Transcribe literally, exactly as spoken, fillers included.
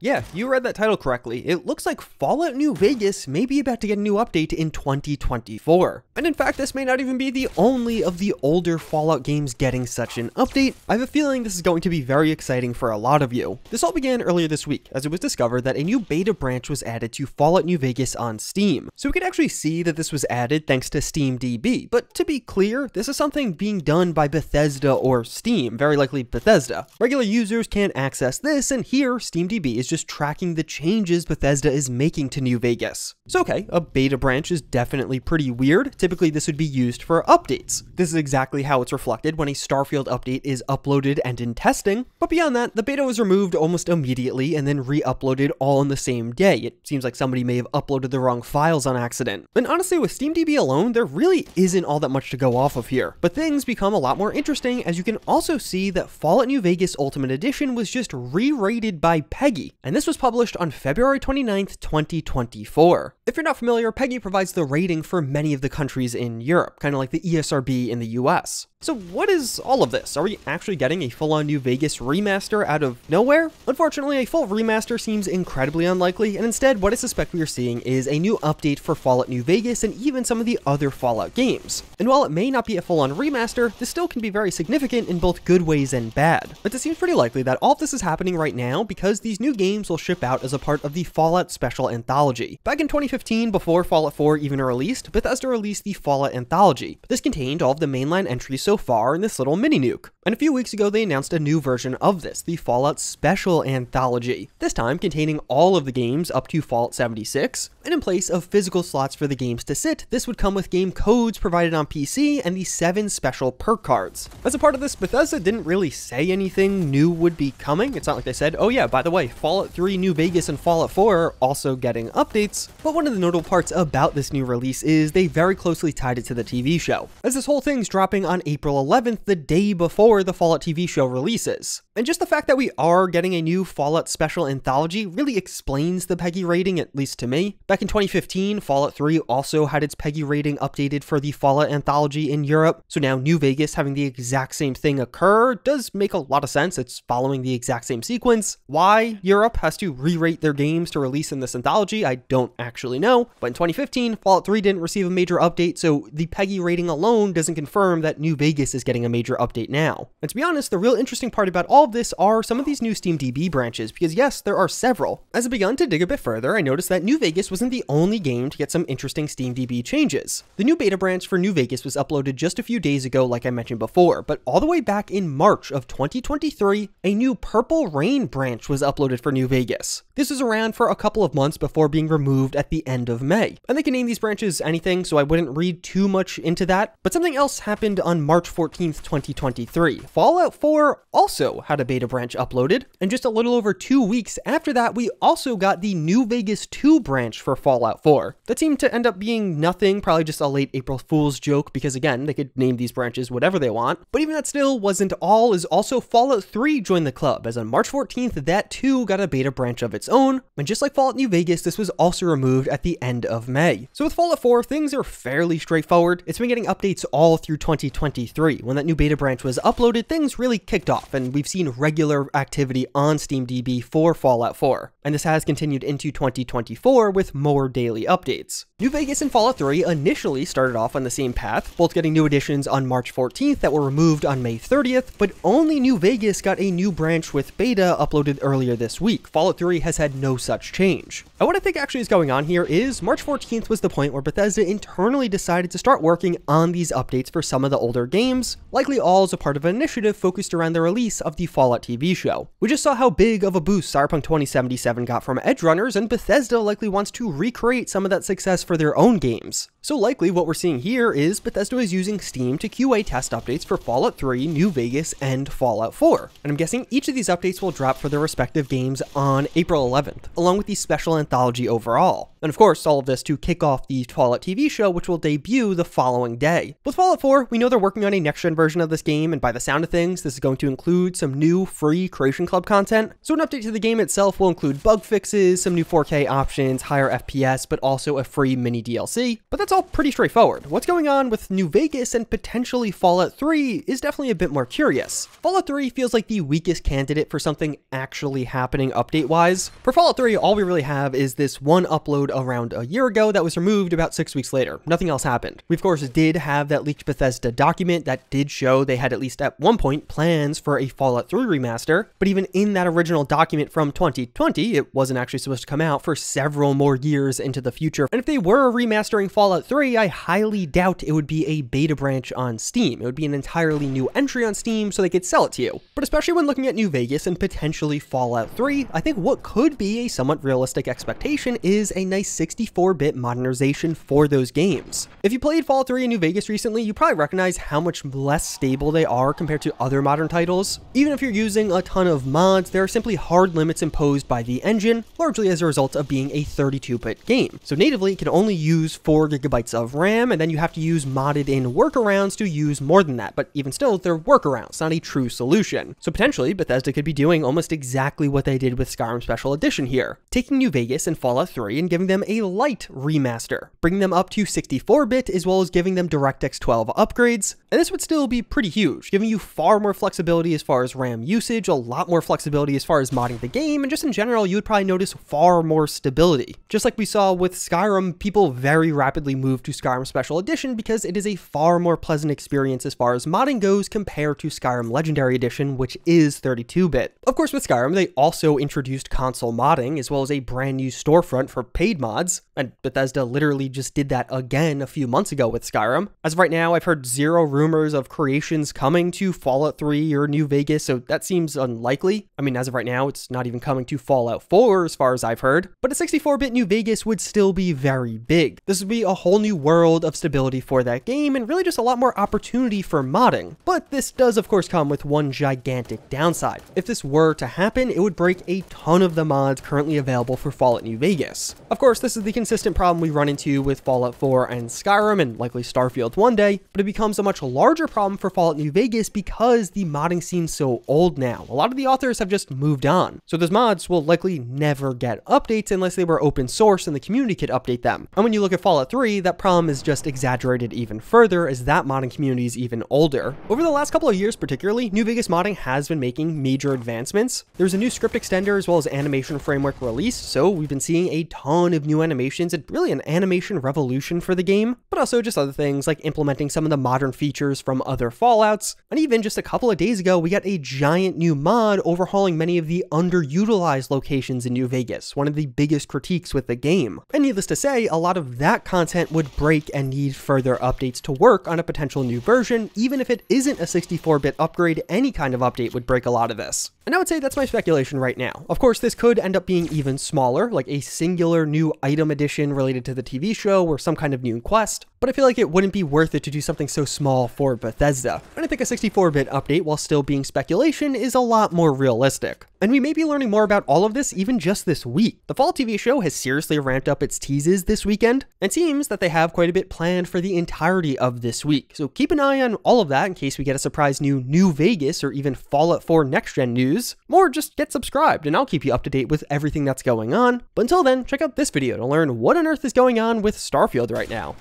Yeah, you read that title correctly. It looks like Fallout New Vegas may be about to get a new update in twenty twenty-four. And in fact, this may not even be the only of the older Fallout games getting such an update. I have a feeling this is going to be very exciting for a lot of you. This all began earlier this week, as it was discovered that a new beta branch was added to Fallout New Vegas on Steam. So we could actually see that this was added thanks to SteamDB. But to be clear, this is something being done by Bethesda or Steam, very likely Bethesda. Regular users can't access this, and here, SteamDB is just tracking the changes Bethesda is making to New Vegas. So okay, a beta branch is definitely pretty weird. Typically this would be used for updates. This is exactly how it's reflected when a Starfield update is uploaded and in testing, but beyond that, the beta was removed almost immediately and then re-uploaded all on the same day. It seems like somebody may have uploaded the wrong files on accident. And honestly, with SteamDB alone, there really isn't all that much to go off of here, but things become a lot more interesting as you can also see that Fallout New Vegas Ultimate Edition was just re-rated by PEGI, and this was published on February twenty-ninth, twenty twenty-four. If you're not familiar, PEGI provides the rating for many of the countries in Europe, kind of like the E S R B in the U S. So what is all of this? Are we actually getting a full-on New Vegas remaster out of nowhere? Unfortunately, a full remaster seems incredibly unlikely, and instead what I suspect we are seeing is a new update for Fallout New Vegas and even some of the other Fallout games. And while it may not be a full-on remaster, this still can be very significant in both good ways and bad. But it seems pretty likely that all of this is happening right now because these new games will ship out as a part of the Fallout Special Anthology. Back in twenty fifteen, before Fallout four even released, Bethesda released the Fallout Anthology. This contained all of the mainline entries so far in this little mini-nuke. And a few weeks ago, they announced a new version of this, the Fallout Special Anthology, this time containing all of the games up to Fallout seventy-six, and in place of physical slots for the games to sit, this would come with game codes provided on P C and the seven special perk cards. As a part of this, Bethesda didn't really say anything new would be coming. It's not like they said, oh yeah, by the way, Fallout three, New Vegas, and Fallout four are also getting updates, but one of the notable parts about this new release is they very closely tied it to the T V show, as this whole thing's dropping on April eleventh, the day before the Fallout T V show releases. And just the fact that we are getting a new Fallout Special Anthology really explains the PEGI rating, at least to me. Back in twenty fifteen, Fallout three also had its PEGI rating updated for the Fallout Anthology in Europe, so now New Vegas having the exact same thing occur does make a lot of sense. It's following the exact same sequence. Why Europe has to re-rate their games to release in this anthology, I don't actually know, but in twenty fifteen, Fallout three didn't receive a major update, so the PEGI rating alone doesn't confirm that New Vegas is getting a major update now. And to be honest, the real interesting part about all of this are some of these new SteamDB branches, because yes, there are several. As I begun to dig a bit further, I noticed that New Vegas wasn't the only game to get some interesting SteamDB changes. The new beta branch for New Vegas was uploaded just a few days ago, like I mentioned before, but all the way back in March of twenty twenty-three, a new Purple Rain branch was uploaded for New Vegas. This was around for a couple of months before being removed at the end of May. And they can name these branches anything, so I wouldn't read too much into that, but something else happened on March fourteenth, twenty twenty-three. Fallout four also had a beta branch uploaded, and just a little over two weeks after that, we also got the New Vegas two branch for Fallout four. That seemed to end up being nothing, probably just a late April Fool's joke, because again, they could name these branches whatever they want. But even that still wasn't all, as also Fallout three joined the club, as on March fourteenth, that too got a beta branch of its own, and just like Fallout New Vegas, this was also removed at the end of May. So with Fallout four, things are fairly straightforward. It's been getting updates all through twenty twenty-three. When that new beta branch was uploaded, uploaded, things really kicked off, and we've seen regular activity on SteamDB for Fallout four, and this has continued into twenty twenty-four with more daily updates. New Vegas and Fallout three initially started off on the same path, both getting new additions on March fourteenth that were removed on May thirtieth, but only New Vegas got a new branch with beta uploaded earlier this week. Fallout three has had no such change. And what I think actually is going on here is March fourteenth was the point where Bethesda internally decided to start working on these updates for some of the older games, likely all as a part of an initiative focused around the release of the Fallout T V show. We just saw how big of a boost Cyberpunk twenty seventy-seven got from Edgerunners, and Bethesda likely wants to recreate some of that success for their own games. So likely what we're seeing here is Bethesda is using Steam to Q A test updates for Fallout three, New Vegas, and Fallout four. And I'm guessing each of these updates will drop for their respective games on April eleventh, along with the Special Anthology overall. And of course, all of this to kick off the Fallout T V show, which will debut the following day. With Fallout four, we know they're working on a next-gen version of this game, and by the the sound of things, this is going to include some new free Creation Club content. So an update to the game itself will include bug fixes, some new four K options, higher F P S, but also a free mini D L C. But that's all pretty straightforward. What's going on with New Vegas and potentially Fallout three is definitely a bit more curious. Fallout three feels like the weakest candidate for something actually happening update-wise. For Fallout three, all we really have is this one upload around a year ago that was removed about six weeks later. Nothing else happened. We of course did have that leaked Bethesda document that did show they had at least at one point plans for a Fallout three remaster, but even in that original document from twenty twenty, it wasn't actually supposed to come out for several more years into the future. And if they were remastering Fallout three, I highly doubt it would be a beta branch on Steam. It would be an entirely new entry on Steam so they could sell it to you. But especially when looking at New Vegas and potentially Fallout three, I think what could be a somewhat realistic expectation is a nice sixty-four bit modernization for those games. If you played Fallout three in New Vegas recently, you probably recognize how much less stable they are compared to other modern titles. Even if you're using a ton of mods, there are simply hard limits imposed by the engine, largely as a result of being a thirty-two bit game. So natively, it can only use four gigabytes of RAM, and then you have to use modded in workarounds to use more than that, but even still, they're workarounds, not a true solution. So potentially, Bethesda could be doing almost exactly what they did with Skyrim Special Edition here, taking New Vegas and Fallout three and giving them a light remaster, bringing them up to sixty-four bit, as well as giving them DirectX twelve upgrades, and this would still be pretty huge, giving you far more flexibility as far as RAM usage, a lot more flexibility as far as modding the game, and just in general, you would probably notice far more stability. Just like we saw with Skyrim, people very rapidly moved to Skyrim Special Edition because it is a far more pleasant experience as far as modding goes compared to Skyrim Legendary Edition, which is thirty-two bit. Of course, with Skyrim, they also introduced console modding, as well as a brand new storefront for paid mods, and Bethesda literally just did that again a few months ago with Skyrim. As of right now, I've heard zero rumors of creations coming to Fallout three or New Vegas, so that seems unlikely. I mean, as of right now, it's not even coming to Fallout four as far as I've heard, but a sixty-four bit New Vegas would still be very big. This would be a whole new world of stability for that game, and really just a lot more opportunity for modding. But this does of course come with one gigantic downside. If this were to happen, it would break a ton of the mods currently available for Fallout New Vegas. Of course, this is the consistent problem we run into with Fallout four and Skyrim, and likely Starfield one day, but it becomes a much larger problem for Fallout New Vegas because the modding scene's so old now. A lot of the authors have just moved on, so those mods will likely never get updates unless they were open source and the community could update them. And when you look at Fallout three, that problem is just exaggerated even further as that modding community is even older. Over the last couple of years particularly, New Vegas modding has been making major advancements. There's a new script extender as well as animation framework released, so we've been seeing a ton of new animations and really an animation revolution for the game, but also just other things like implementing some of the modern features from other Fallouts. And even just a couple of days ago, we got a giant new mod overhauling many of the underutilized locations in New Vegas, one of the biggest critiques with the game. And needless to say, a lot of that content would break and need further updates to work on a potential new version, even if it isn't a sixty-four bit upgrade. Any kind of update would break a lot of this. And I would say that's my speculation right now. Of course, this could end up being even smaller, like a singular new item edition related to the T V show or some kind of new quest, but I feel like it wouldn't be worth it to do something so small for Bethesda. And I think a sixty-four bit update, while still being speculation, is a lot more realistic. And we may be learning more about all of this even just this week. The Fallout T V show has seriously ramped up its teases this weekend, and it seems that they have quite a bit planned for the entirety of this week. So keep an eye on all of that in case we get a surprise new New Vegas or even Fallout four Next Gen news. More, just get subscribed and I'll keep you up to date with everything that's going on. But until then, check out this video to learn what on earth is going on with Starfield right now.